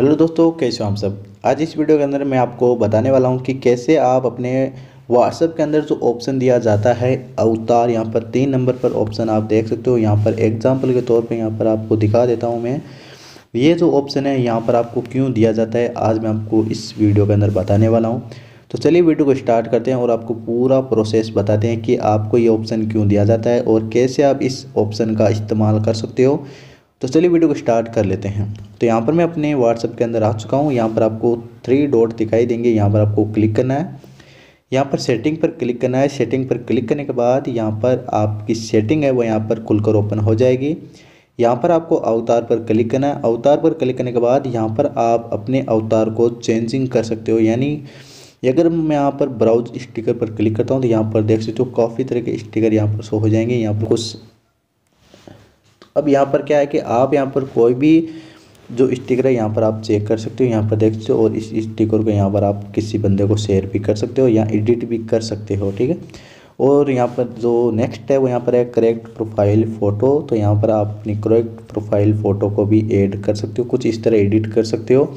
Hello दोस्तों, कैसे हो आप सब। आज इस वीडियो के अंदर मैं आपको बताने वाला हूं कि कैसे आप अपने व्हाट्सएप के अंदर जो ऑप्शन दिया जाता है अवतार, यहां पर 3 नंबर पर ऑप्शन आप देख सकते हो। यहां पर एग्जांपल के तौर पे यहां पर आपको दिखा देता हूं मैं, ये जो ऑप्शन है यहां पर आपको क्यों दिया जाता है, आज मैं आपको इस वीडियो के अंदर बताने वाला हूँ। तो चलिए वीडियो को स्टार्ट करते हैं और आपको पूरा प्रोसेस बताते हैं कि आपको ये ऑप्शन क्यों दिया जाता है और कैसे आप इस ऑप्शन का इस्तेमाल कर सकते हो। तो चलिए वीडियो को स्टार्ट कर लेते हैं। तो यहाँ पर मैं अपने व्हाट्सएप के अंदर आ चुका हूँ। यहाँ पर आपको 3 डॉट दिखाई देंगे, यहाँ पर आपको क्लिक करना है। यहाँ पर सेटिंग पर क्लिक करना है। सेटिंग पर क्लिक करने के बाद यहाँ पर आपकी सेटिंग है वो यहाँ पर खुलकर ओपन हो जाएगी। यहाँ पर आपको अवतार पर क्लिक करना है। अवतार पर क्लिक करने के बाद यहाँ पर आप अपने अवतार को चेंजिंग कर सकते हो। यानी अगर मैं यहाँ पर ब्राउज स्टिकर पर क्लिक करता हूँ तो यहाँ पर देख सकते हो काफ़ी तरह के स्टिकर यहाँ पर शो हो जाएंगे। यहाँ पर कुछ अब यहाँ पर क्या है कि आप यहाँ पर कोई भी जो स्टिकर है यहाँ पर आप चेक कर सकते हो। यहाँ पर देख सकते हो और इस स्टिकर को यहाँ पर आप किसी बंदे को शेयर भी कर सकते हो या एडिट भी कर सकते हो, ठीक है। और यहाँ पर जो नेक्स्ट है वो यहाँ पर है करेक्ट प्रोफाइल फ़ोटो। तो यहाँ पर आप अपनी करेक्ट प्रोफाइल फ़ोटो को भी ऐड कर सकते हो, कुछ इस तरह एडिट कर सकते हो।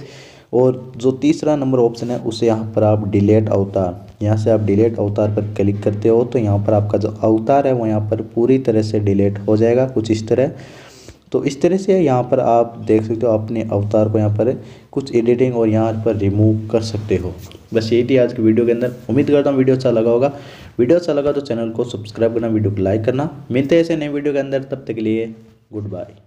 और जो 3रा नंबर ऑप्शन है उसे यहाँ पर आप डिलीट अवतार, यहाँ से आप डिलीट अवतार पर क्लिक करते हो तो यहाँ पर आपका जो अवतार है वो यहाँ पर पूरी तरह से डिलीट हो जाएगा, कुछ इस तरह। तो इस तरह से यहाँ पर आप देख सकते हो अपने अवतार को यहाँ पर कुछ एडिटिंग और यहाँ पर रिमूव कर सकते हो। बस यही थी आज की वीडियो के अंदर। उम्मीद करता हूँ वीडियो अच्छा लगा होगा। वीडियो अच्छा लगा तो चैनल को सब्सक्राइब करना, वीडियो को लाइक करना। मिलते हैं ऐसे नए वीडियो के अंदर, तब तक के लिए गुड बाय।